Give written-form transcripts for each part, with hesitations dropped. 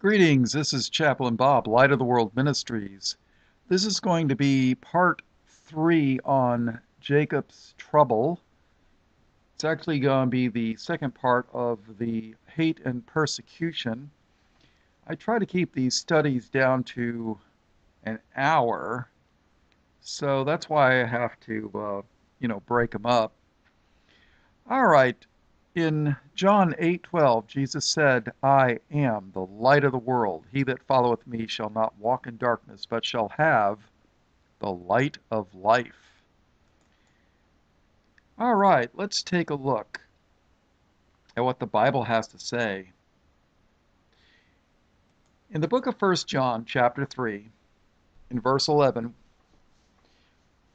Greetings, this is Chaplain Bob, Light of the World Ministries. This is going to be part 3 on Jacob's Trouble. It's actually going to be the second part of the hate and persecution. I try to keep these studies down to an hour, so that's why I have to, break them up. All right. In John 8:12, Jesus said, "I am the light of the world. He that followeth me shall not walk in darkness, but shall have the light of life." All right, let's take a look at what the Bible has to say. In the book of 1 John, chapter 3, in verse 11,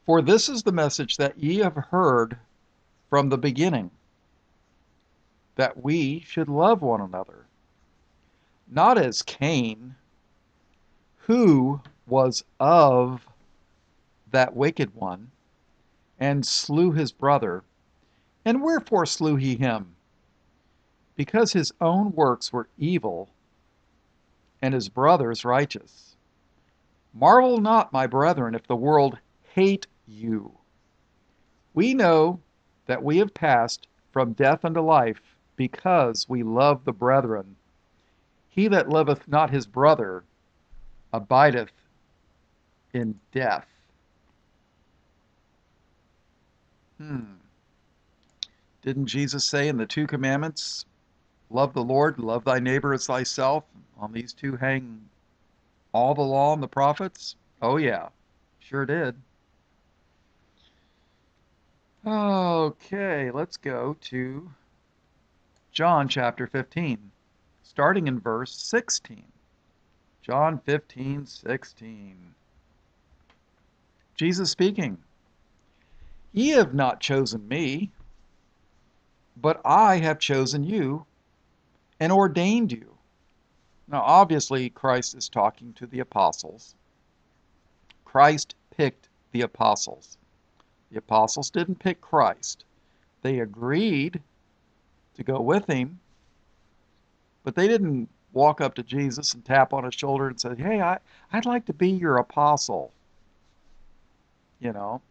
"For this is the message that ye have heard from the beginning, that we should love one another, not as Cain, who was of that wicked one, and slew his brother. And wherefore slew he him? Because his own works were evil, and his brother's righteous. Marvel not, my brethren, if the world hate you. We know that we have passed from death unto life, because we love the brethren. He that loveth not his brother abideth in death." Didn't Jesus say in the 2 commandments, love the Lord, love thy neighbor as thyself? On these 2 hang all the law and the prophets? Oh yeah, sure did. Okay, let's go to John chapter 15, starting in verse 16. John 15:16. Jesus speaking, "Ye have not chosen me, but I have chosen you and ordained you." Now, obviously, Christ is talking to the apostles. Christ picked the apostles. The apostles didn't pick Christ. They agreed to go with him, but they didn't walk up to Jesus and tap on his shoulder and say, "Hey, I'd like to be your apostle."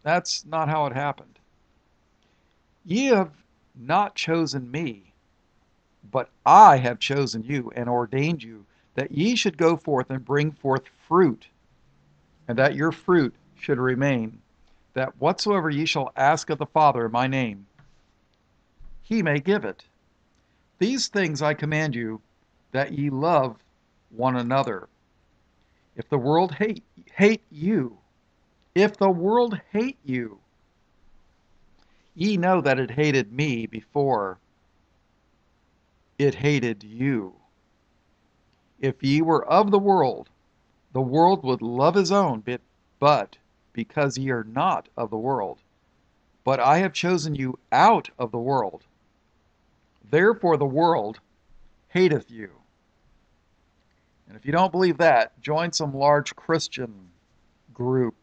That's not how it happened. "Ye have not chosen me, but I have chosen you and ordained you, that ye should go forth and bring forth fruit, and that your fruit should remain, that whatsoever ye shall ask of the Father in my name, he may give it. These things I command you, that ye love one another. If the world hate you, ye know that it hated me before it hated you. If ye were of the world would love his own, but because ye are not of the world, but I have chosen you out of the world, therefore the world hateth you." And if you don't believe that, join some large Christian group,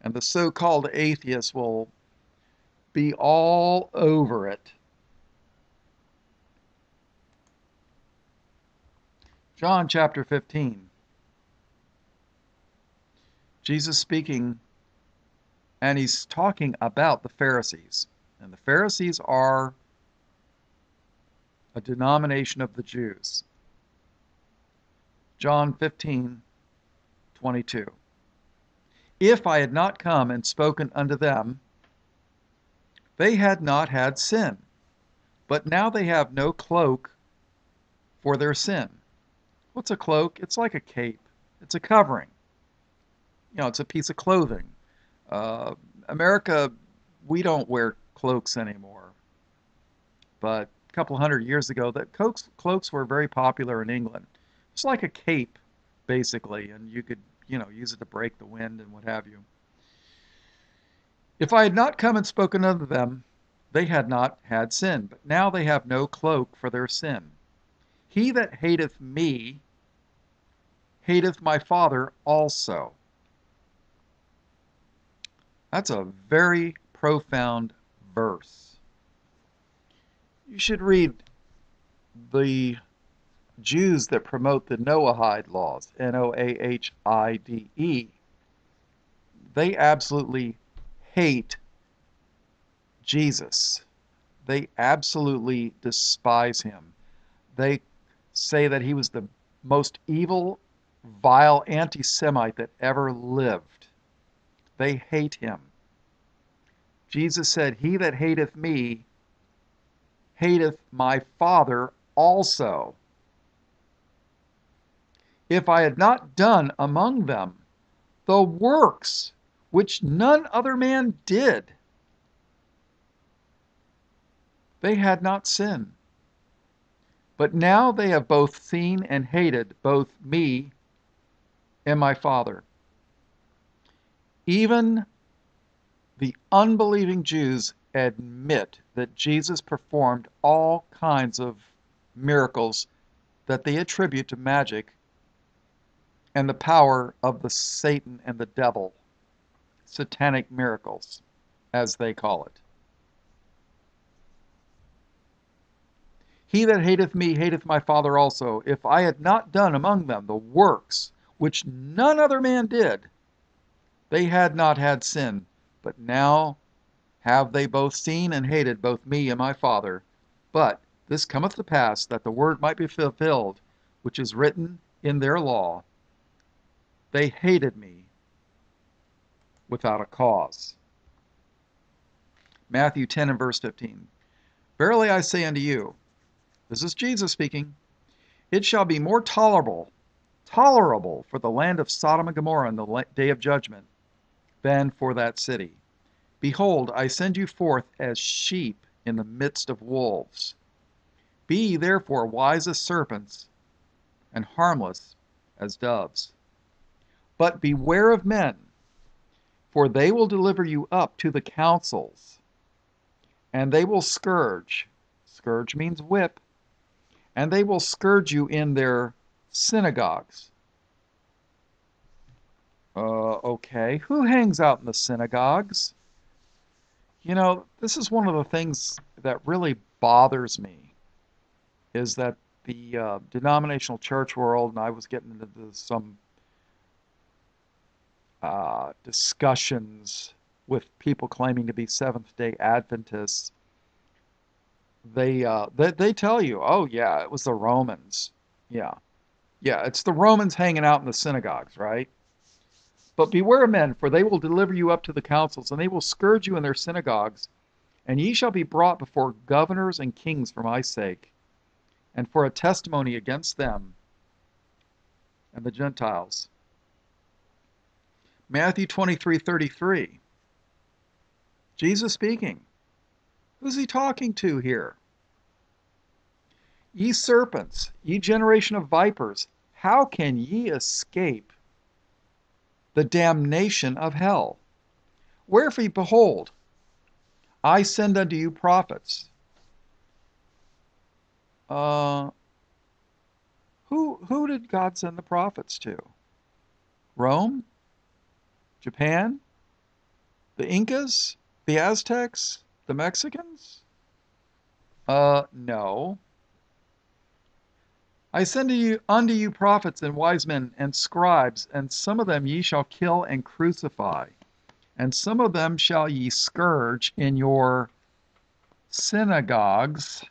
and the so-called atheists will be all over it. John chapter 15. Jesus speaking, and he's talking about the Pharisees. And the Pharisees are a denomination of the Jews. John 15:22. "If I had not come and spoken unto them, they had not had sin. But now they have no cloak for their sin." What's a cloak? It's like a cape. It's a covering. It's a piece of clothing. America, we don't wear cloaks anymore. But a couple hundred years ago, that cloaks were very popular in England. It's like a cape, basically, and you could, use it to break the wind and what have you. "If I had not come and spoken unto them, they had not had sin, but now they have no cloak for their sin. He that hateth me hateth my Father also." That's a very profound verse. You should read the Jews that promote the Noahide laws, Noahide. They absolutely hate Jesus. They absolutely despise him. They say that he was the most evil, vile anti-Semite that ever lived. They hate him. Jesus said, "He that hateth me hateth my Father also. If I had not done among them the works which none other man did," they had not sinned. But now they have both seen and hated both me and my Father. Even the unbelieving Jews admit that Jesus performed all kinds of miracles that they attribute to magic and the power of the Satan and the devil, satanic miracles, as they call it. "He that hateth me hateth my Father also. If I had not done among them the works which none other man did," they had not had sin, but now have they both seen and hated both me and my Father. But this cometh to pass, that the word might be fulfilled, which is written in their law, they hated me without a cause. Matthew 10 and verse 15. "Verily I say unto you," this is Jesus speaking, "it shall be more tolerable for the land of Sodom and Gomorrah in the day of judgment than for that city. Behold, I send you forth as sheep in the midst of wolves. Be ye therefore wise as serpents and harmless as doves. But beware of men, for they will deliver you up to the councils, and they will scourge." Scourge means whip. "And they will scourge you in their synagogues." Okay, who hangs out in the synagogues? You know, this is one of the things that really bothers me, is that the denominational church world, and I was getting into some discussions with people claiming to be Seventh-day Adventists, they tell you, "Oh yeah, it was the Romans. Yeah, it's the Romans hanging out in the synagogues, right? But beware of men, for they will deliver you up to the councils, and they will scourge you in their synagogues, and ye shall be brought before governors and kings for my sake, and for a testimony against them and the Gentiles." Matthew 23:33. Jesus speaking. Who's he talking to here? "Ye serpents, ye generation of vipers, how can ye escape the damnation of hell? Wherefore, behold, I send unto you prophets." Who did God send the prophets to? Rome? Japan? The Incas? The Aztecs? The Mexicans? No. "I send unto you prophets and wise men and scribes, and some of them ye shall kill and crucify, and some of them shall ye scourge in your synagogues,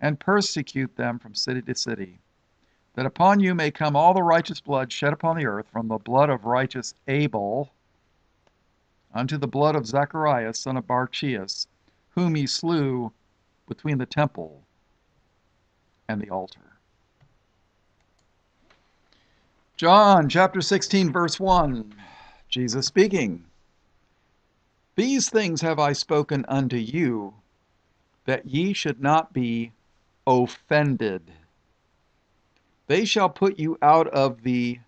and persecute them from city to city, that upon you may come all the righteous blood shed upon the earth, from the blood of righteous Abel unto the blood of Zacharias son of Barchias, whom he slew between the temple and the altar." John chapter 16 verse 1, Jesus speaking. "These things have I spoken unto you, that ye should not be offended. They shall put you out of the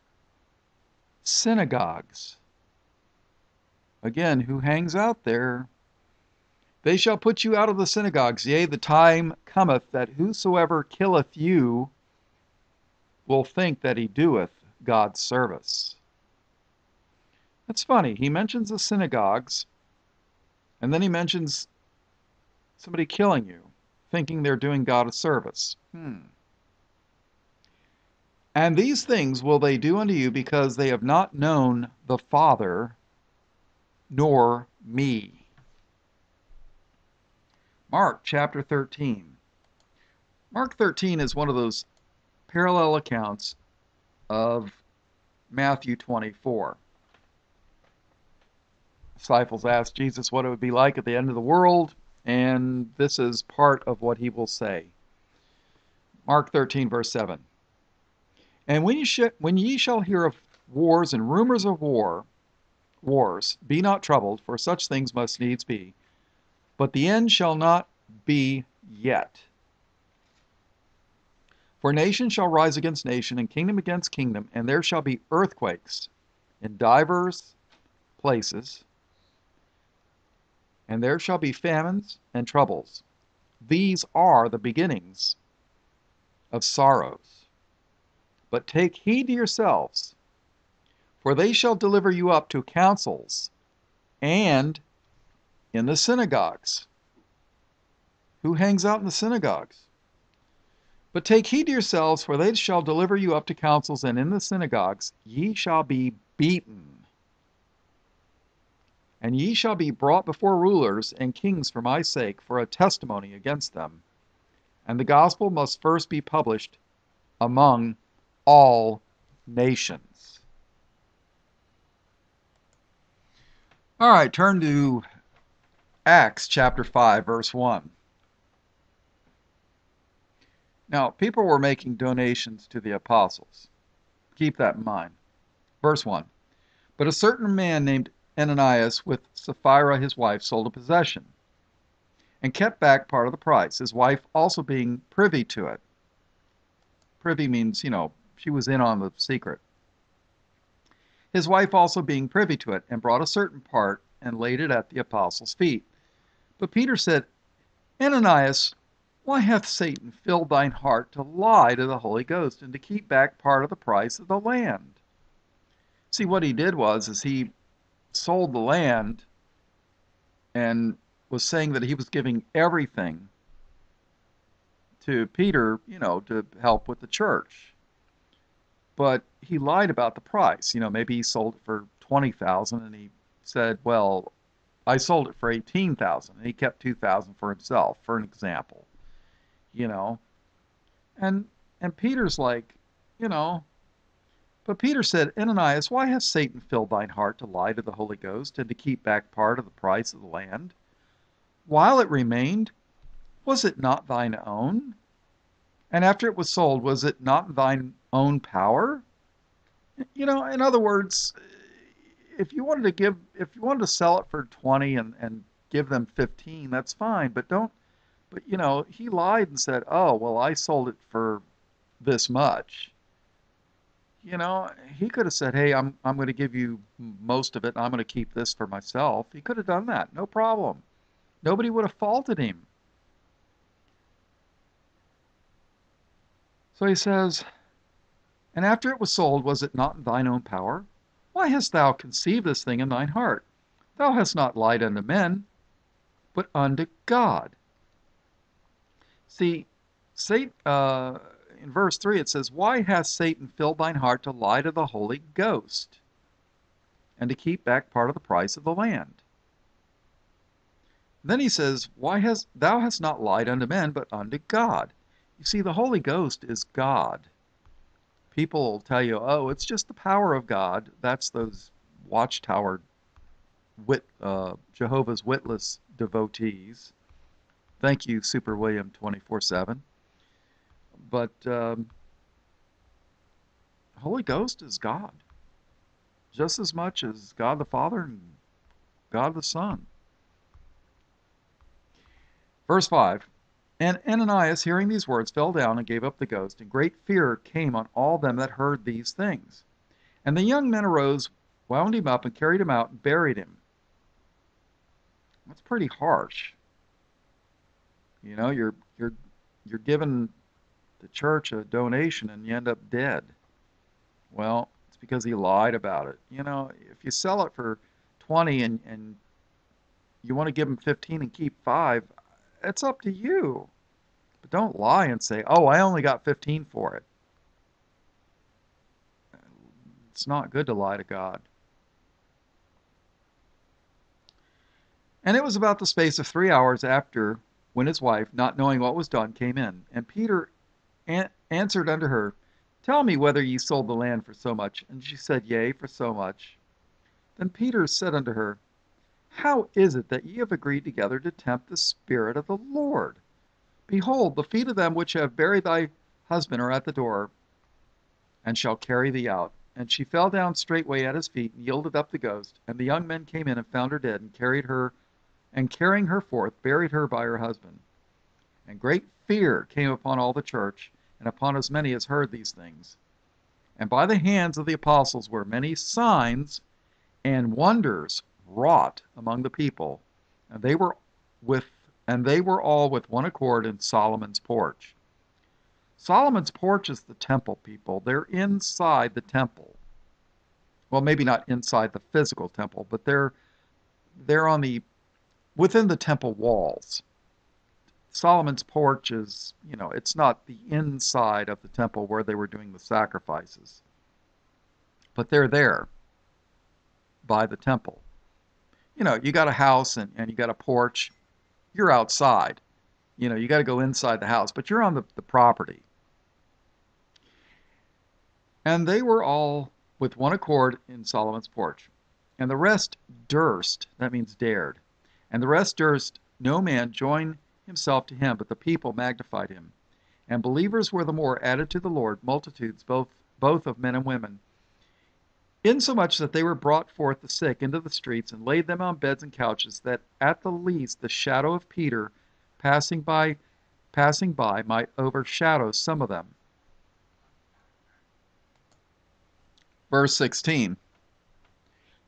synagogues." Again, who hangs out there? "They shall put you out of the synagogues. Yea, the time cometh that whosoever killeth you will think that he doeth God's service." That's funny. He mentions the synagogues, and then he mentions somebody killing you, thinking they're doing God a service. And these things will they do unto you, because they have not known the Father nor me. Mark chapter 13. Mark 13 is one of those parallel accounts of Matthew 24. Disciples asked Jesus what it would be like at the end of the world, and this is part of what he will say. Mark 13, verse 7. And when ye shall hear of wars and rumors of wars, be not troubled, for such things must needs be. But the end shall not be yet. For nation shall rise against nation, and kingdom against kingdom, and there shall be earthquakes in divers places, and there shall be famines and troubles. These are the beginnings of sorrows. But take heed to yourselves, for they shall deliver you up to councils and in the synagogues. Who hangs out in the synagogues? But take heed to yourselves, for they shall deliver you up to councils, and in the synagogues ye shall be beaten. And ye shall be brought before rulers and kings for my sake, for a testimony against them. And the gospel must first be published among all nations. All right, turn to Acts chapter 5, verse 1. Now, people were making donations to the apostles. Keep that in mind. Verse 1. But a certain man named Ananias with Sapphira his wife sold a possession and kept back part of the price, his wife also being privy to it. Privy means, you know, she was in on the secret. His wife also being privy to it, and brought a certain part and laid it at the apostles' feet. But Peter said, Ananias, why hath Satan filled thine heart to lie to the Holy Ghost and to keep back part of the price of the land? See, what he did was, is he sold the land and was saying that he was giving everything to Peter, you know, to help with the church. But he lied about the price. You know, maybe he sold it for $20,000, and he said, well, I sold it for $18,000, and he kept $2,000 for himself, for an example. You know, and Peter's like, you know, but Peter said, Ananias, why hath Satan filled thine heart to lie to the Holy Ghost and to keep back part of the price of the land? While it remained, was it not thine own? And after it was sold, was it not thine own power? You know, in other words, if you wanted to sell it for 20 and give them 15, that's fine, but you know, he lied and said, oh, well, I sold it for this much. You know, he could have said, hey, I'm going to give you most of it, and I'm going to keep this for myself. He could have done that, no problem. Nobody would have faulted him. So he says, and after it was sold, was it not in thine own power? Why hast thou conceived this thing in thine heart? Thou hast not lied unto men, but unto God. See, Satan, in verse 3 it says, why hath Satan filled thine heart to lie to the Holy Ghost and to keep back part of the price of the land? Then he says, thou hast not lied unto men, but unto God. You see, the Holy Ghost is God. People will tell you, oh, it's just the power of God. That's those watchtower Jehovah's Witness devotees. Thank you, Super William 24/7. But Holy Ghost is God, just as much as God the Father and God the Son. Verse 5. And Ananias, hearing these words, fell down and gave up the ghost, and great fear came on all them that heard these things. And the young men arose, wound him up, and carried him out, and buried him. That's pretty harsh. You know, you're giving the church a donation, and you end up dead. Well, it's because he lied about it. You know, if you sell it for 20 and you want to give him 15 and keep 5, it's up to you. But don't lie and say, oh, I only got 15 for it. It's not good to lie to God. And it was about the space of 3 hours after when his wife, not knowing what was done, came in. And Peter answered unto her, Tell me whether ye sold the land for so much. And she said, Yea, for so much. Then Peter said unto her, How is it that ye have agreed together to tempt the Spirit of the Lord? Behold, the feet of them which have buried thy husband are at the door, and shall carry thee out. And she fell down straightway at his feet, and yielded up the ghost. And the young men came in and found her dead, and carried her, and carrying her forth, buried her by her husband. And great fear came upon all the church, and upon as many as heard these things. And by the hands of the apostles were many signs and wonders wrought among the people, and they were all with one accord in Solomon's porch. Solomon's porch is the temple, people. They're inside the temple. Well, maybe not inside the physical temple, but they're within the temple walls. Solomon's porch is, it's not the inside of the temple where they were doing the sacrifices. But they're there by the temple. You got a house and you got a porch. You're outside. You got to go inside the house, but you're on the property. And they were all with one accord in Solomon's porch. And the rest durst, that means dared, and the rest durst no man join himself to him, but the people magnified him. And believers were the more added to the Lord, multitudes both of men and women, insomuch that they were brought forth the sick into the streets, and laid them on beds and couches, that at the least the shadow of Peter passing by might overshadow some of them. Verse 16.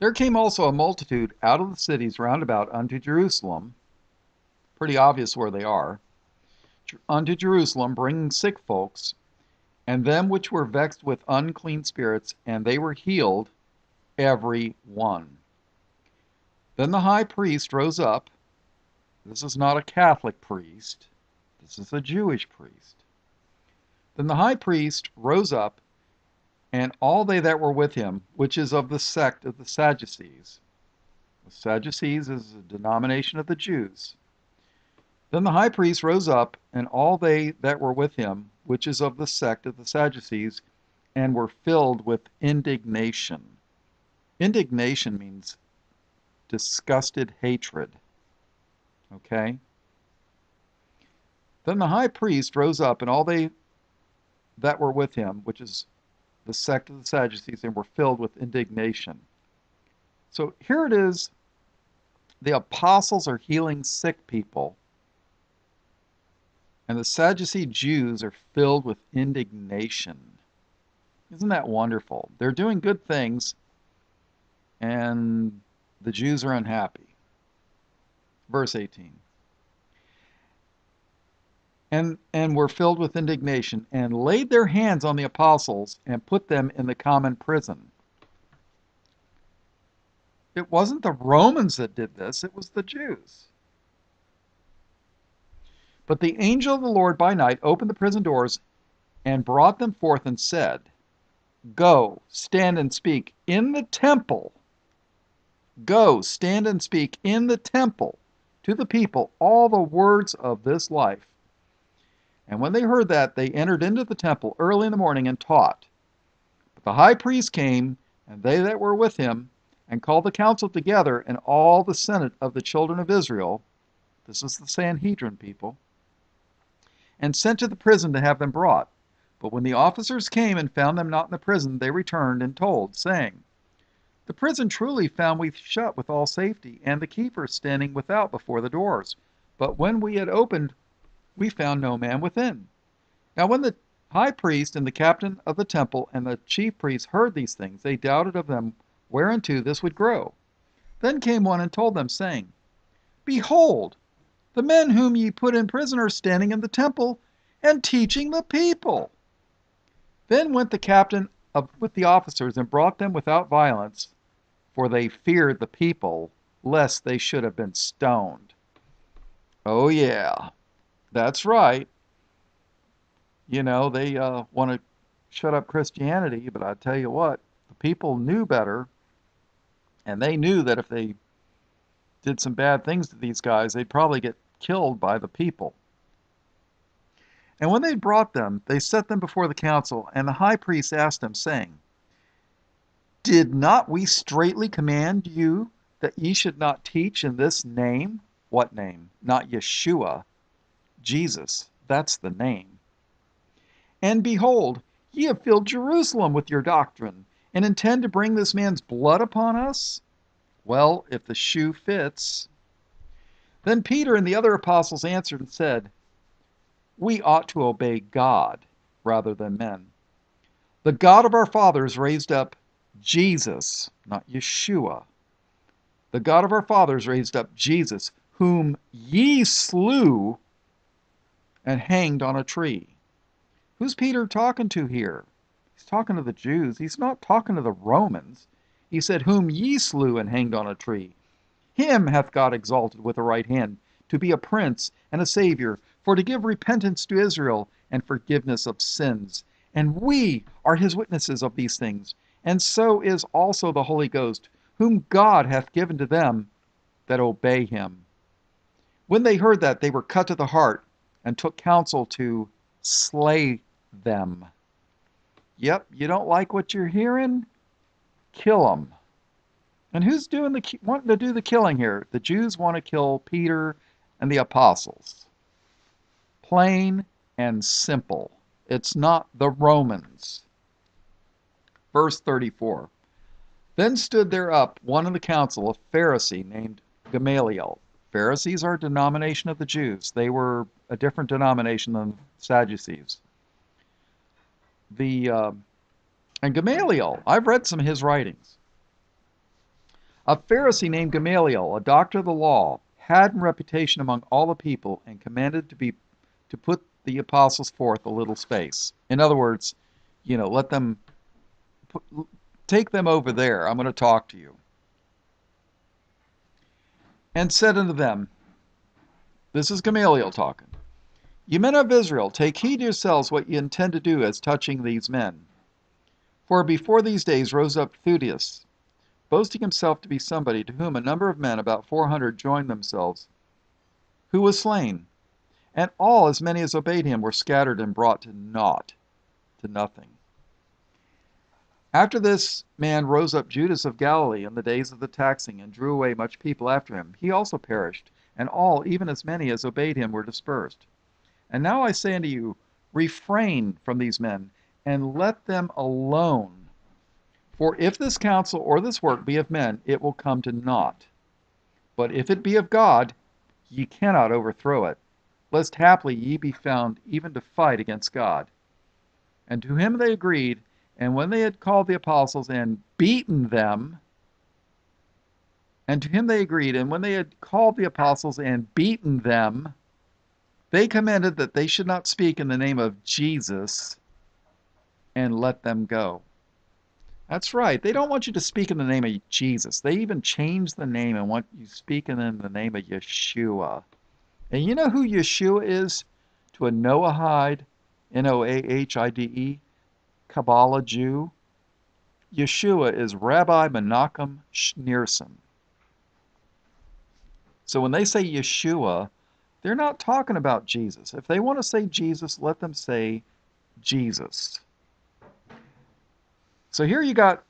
There came also a multitude out of the cities round about unto Jerusalem. Pretty obvious where they are. Unto Jerusalem, bringing sick folks, and them which were vexed with unclean spirits, and they were healed, every one. Then the high priest rose up. This is not a Catholic priest. This is a Jewish priest. Then the high priest rose up, and all they that were with him, which is of the sect of the Sadducees. The Sadducees is a denomination of the Jews. Then the high priest rose up, and all they that were with him, which is of the sect of the Sadducees, and were filled with indignation. Indignation means disgusted hatred. Okay? Then the high priest rose up, and all they that were with him, which is the sect of the Sadducees, and were filled with indignation. So here it is. The apostles are healing sick people. And the Sadducee Jews are filled with indignation. Isn't that wonderful? They're doing good things, and the Jews are unhappy. Verse 18. And were filled with indignation, and laid their hands on the apostles, and put them in the common prison. It wasn't the Romans that did this, it was the Jews. But the angel of the Lord by night opened the prison doors, and brought them forth, and said, Go, stand and speak in the temple. Go, stand and speak in the temple to the people all the words of this life. And when they heard that, they entered into the temple early in the morning and taught. But the high priest came, and they that were with him, and called the council together, and all the senate of the children of Israel. This is the Sanhedrin, people. And sent to the prison to have them brought. But when the officers came and found them not in the prison, they returned and told, saying, The prison truly found we shut with all safety, and the keeper standing without before the doors. But when we had opened, we found no man within. Now when the high priest and the captain of the temple and the chief priests heard these things, they doubted of them whereunto this would grow. Then came one and told them, saying, Behold, the men whom ye put in prison are standing in the temple, and teaching the people. Then went the captain with the officers, and brought them without violence, for they feared the people, lest they should have been stoned. Oh yeah, that's right. They want to shut up Christianity, but I tell you what, the people knew better, and they knew that if they did some bad things to these guys, they'd probably get killed by the people. And when they brought them, they set them before the council, and the high priest asked them, saying, "Did not we straitly command you that ye should not teach in this name?" What name? Not Yeshua. Jesus. That's the name. "And behold, ye have filled Jerusalem with your doctrine, and intend to bring this man's blood upon us?" Well, if the shoe fits. Then Peter and the other apostles answered and said, "We ought to obey God rather than men. The God of our fathers raised up Jesus," not Yeshua. "The God of our fathers raised up Jesus, whom ye slew and hanged on a tree." Who's Peter talking to here? He's talking to the Jews. He's not talking to the Romans. He said, "Whom ye slew and hanged on a tree. Him hath God exalted with the right hand, to be a prince and a savior, for to give repentance to Israel and forgiveness of sins. And we are his witnesses of these things. And so is also the Holy Ghost, whom God hath given to them that obey him." When they heard that, they were cut to the heart and took counsel to slay them. Yep, you don't like what you're hearing? Kill them. And who's wanting to do the killing here? The Jews want to kill Peter and the apostles. Plain and simple. It's not the Romans. Verse 34. "Then stood there up one in the council, a Pharisee named Gamaliel." Pharisees are a denomination of the Jews. They were a different denomination than Sadducees. And Gamaliel, I've read some of his writings. "A Pharisee named Gamaliel, a doctor of the law, had in reputation among all the people, and commanded to put the apostles forth a little space." In other words, let them, take them over there. I'm going to talk to you. "And said unto them," this is Gamaliel talking, "Ye men of Israel, take heed yourselves what ye intend to do as touching these men. For before these days rose up Theudas, boasting himself to be somebody, to whom a number of men, about 400, joined themselves, who was slain. And all, as many as obeyed him, were scattered and brought to nothing. After this man rose up Judas of Galilee in the days of the taxing, and drew away much people after him. He also perished, and all, even as many as obeyed him, were dispersed. And now I say unto you, refrain from these men, and let them alone. For if this counsel or this work be of men, it will come to naught. But if it be of God, ye cannot overthrow it, lest haply ye be found even to fight against God." And to him they agreed, and when they had called the apostles and beaten them, they commanded that they should not speak in the name of Jesus, and let them go. That's right. They don't want you to speak in the name of Jesus. They even changed the name and want you speaking in the name of Yeshua. And you know who Yeshua is? To a Noahide, Noahide, Kabbalah Jew, Yeshua is Rabbi Menachem Schneerson. So when they say Yeshua, they're not talking about Jesus. If they want to say Jesus, let them say Jesus. So here you got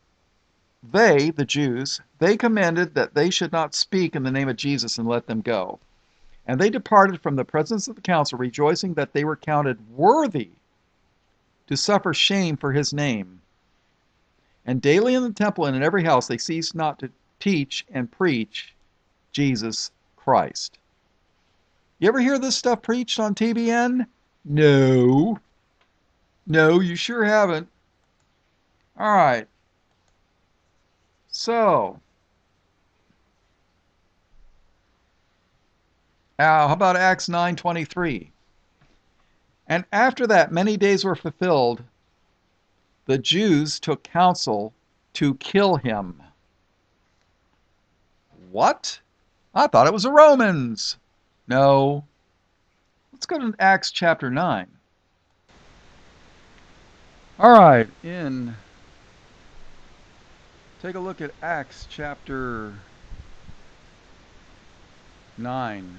they, the Jews, they commanded that they should not speak in the name of Jesus, and let them go. And they departed from the presence of the council, rejoicing that they were counted worthy to suffer shame for his name. And daily in the temple and in every house they ceased not to teach and preach Jesus Christ. You ever hear this stuff preached on TBN? No. No, you sure haven't. All right. So, how about Acts 9:23? "And after that many days were fulfilled, the Jews took counsel to kill him." What? I thought it was the Romans. No. Let's go to Acts chapter 9. All right, in Take a look at Acts chapter 9.